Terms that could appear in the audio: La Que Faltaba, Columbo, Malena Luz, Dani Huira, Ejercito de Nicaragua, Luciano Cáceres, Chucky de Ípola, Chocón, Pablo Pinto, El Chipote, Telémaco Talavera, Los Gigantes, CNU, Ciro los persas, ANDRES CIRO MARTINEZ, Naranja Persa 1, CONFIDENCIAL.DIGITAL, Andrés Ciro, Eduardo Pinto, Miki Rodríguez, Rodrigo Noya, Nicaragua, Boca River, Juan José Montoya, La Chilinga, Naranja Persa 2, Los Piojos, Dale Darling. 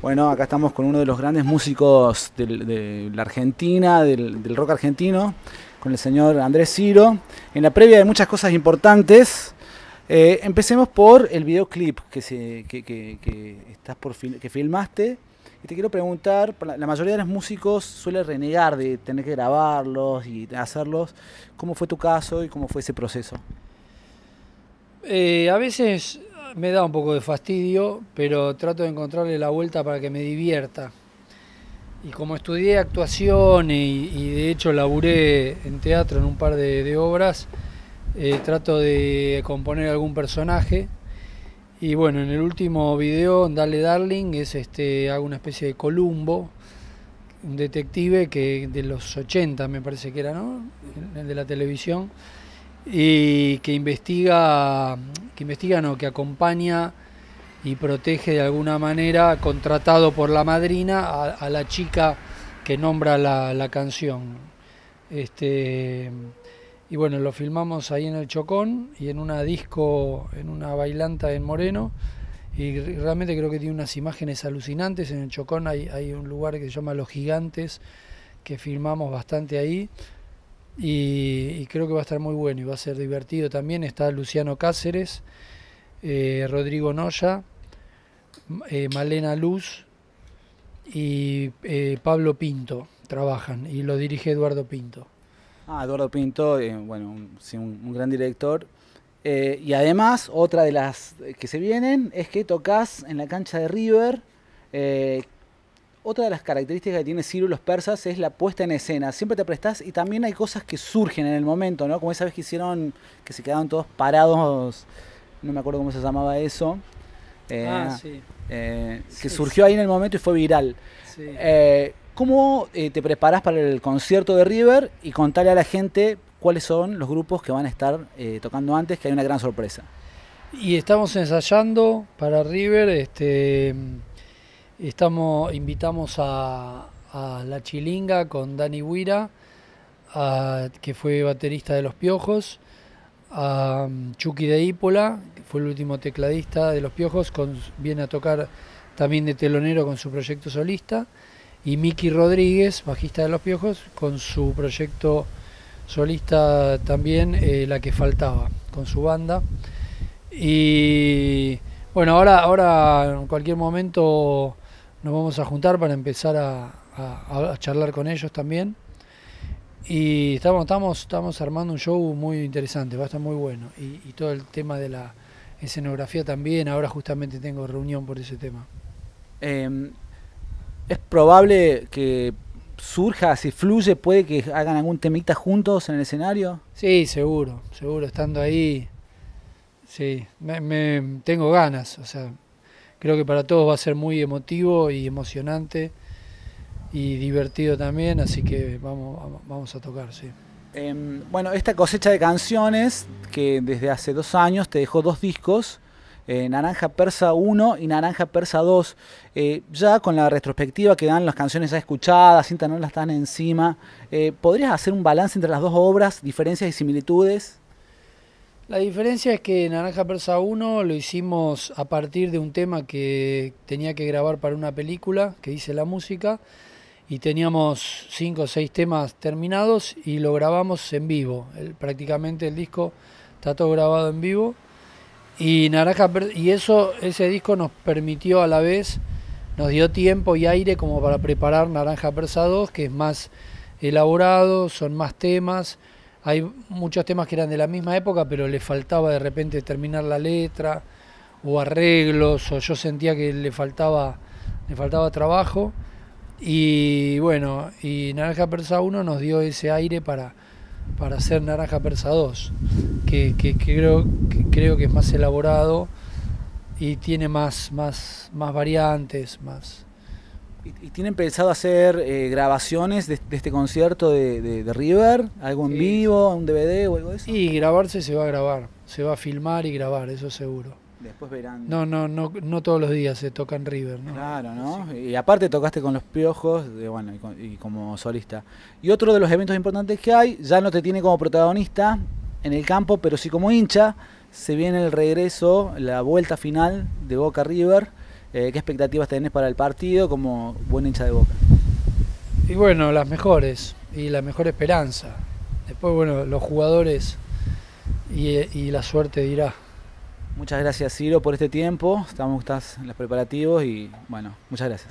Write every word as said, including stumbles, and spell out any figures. Bueno, acá estamos con uno de los grandes músicos de, de la Argentina, del, del rock argentino, con el señor Andrés Ciro. En la previa de muchas cosas importantes, eh, empecemos por el videoclip que, se, que, que, que, estás por fil- que filmaste. Y te quiero preguntar, la mayoría de los músicos suele renegar de tener que grabarlos y hacerlos. ¿Cómo fue tu caso y cómo fue ese proceso? Eh, a veces me da un poco de fastidio, pero trato de encontrarle la vuelta para que me divierta. Y como estudié actuación y, y de hecho laburé en teatro en un par de, de obras, eh, trato de componer algún personaje. Y bueno, en el último video, en Dale Darling, es este, hago una especie de Columbo, un detective que de los ochenta me parece que era, ¿no? El de la televisión, y que investiga, que investiga, no, que acompaña y protege de alguna manera, contratado por la madrina, a, a la chica que nombra la, la canción. Este, y bueno, lo filmamos ahí en el Chocón y en una disco, en una bailanta en Moreno, y realmente creo que tiene unas imágenes alucinantes. En el Chocón hay, hay un lugar que se llama Los Gigantes, que filmamos bastante ahí, y, y creo que va a estar muy bueno y va a ser divertido también. Está Luciano Cáceres, eh, Rodrigo Noya, eh, Malena Luz y eh, Pablo Pinto trabajan, y lo dirige Eduardo Pinto. Ah, Eduardo Pinto, eh, bueno, un, un gran director. Eh, y además, otra de las que se vienen es que tocas en la cancha de River. Eh, otra de las características que tiene Ciro los Persas es la puesta en escena. Siempre te prestás y también hay cosas que surgen en el momento, ¿no? Como esa vez que hicieron, que se quedaron todos parados, no me acuerdo cómo se llamaba eso. Eh, ah, sí. Eh, que sí, surgió sí. ahí en el momento y fue viral. Sí. Eh, ¿Cómo eh, te preparás para el concierto de River? Y contale a la gente cuáles son los grupos que van a estar eh, tocando antes, que hay una gran sorpresa. Y estamos ensayando para River. Este, estamos, invitamos a, a La Chilinga con Dani Huira, a, que fue baterista de Los Piojos, a Chucky de Ípola, que fue el último tecladista de Los Piojos, con, viene a tocar también de telonero con su proyecto solista, y Miki Rodríguez, bajista de Los Piojos, con su proyecto solista también, eh, La Que Faltaba, con su banda. Y bueno, ahora, ahora en cualquier momento nos vamos a juntar para empezar a, a, a charlar con ellos también. Y estamos, estamos, estamos armando un show muy interesante, va a estar muy bueno. Y, y todo el tema de la escenografía también, ahora justamente tengo reunión por ese tema. Eh... ¿Es probable que surja, si fluye, puede que hagan algún temita juntos en el escenario? Sí, seguro, seguro, estando ahí, sí, me, me tengo ganas, o sea, creo que para todos va a ser muy emotivo y emocionante y divertido también, así que vamos, vamos a tocar, sí. Eh, bueno, esta cosecha de canciones, que desde hace dos años te dejó dos discos, Eh, Naranja Persa uno y Naranja Persa dos, eh, ya con la retrospectiva que dan las canciones ya escuchadas, sin tenerlas tan encima, eh, ¿podrías hacer un balance entre las dos obras, diferencias y similitudes? La diferencia es que Naranja Persa uno lo hicimos a partir de un tema que tenía que grabar para una película, que hice la música, y teníamos cinco o seis temas terminados y lo grabamos en vivo. El, prácticamente el disco está todo grabado en vivo. Y Naranja, y eso, ese disco nos permitió a la vez, nos dio tiempo y aire como para preparar Naranja Persa dos, que es más elaborado, son más temas, hay muchos temas que eran de la misma época, pero le faltaba de repente terminar la letra, o arreglos, o yo sentía que le faltaba, le faltaba trabajo, y bueno, y Naranja Persa uno nos dio ese aire para... para hacer Naranja Persa dos, que, que, que, creo, que creo que es más elaborado y tiene más, más, más variantes. Más. ¿Y, y tienen pensado hacer eh, grabaciones de, de este concierto de, de, de River? ¿Algo en sí. vivo, un D V D o algo de eso? Y grabarse se va a grabar, se va a filmar y grabar, eso seguro. Después verán. No, no, no, no todos los días se toca en River, ¿no? Claro, ¿no? Sí. Y aparte tocaste con Los Piojos, de, bueno, y, con, y como solista. Y otro de los eventos importantes que hay, ya no te tiene como protagonista en el campo, pero sí como hincha, se viene el regreso, la vuelta final de Boca River, Eh, ¿Qué expectativas tenés para el partido como buen hincha de Boca? Y bueno, las mejores, y la mejor esperanza. Después, bueno, los jugadores y, y la suerte dirá. Muchas gracias, Ciro, por este tiempo. Estamos estás en los preparativos y, bueno, muchas gracias.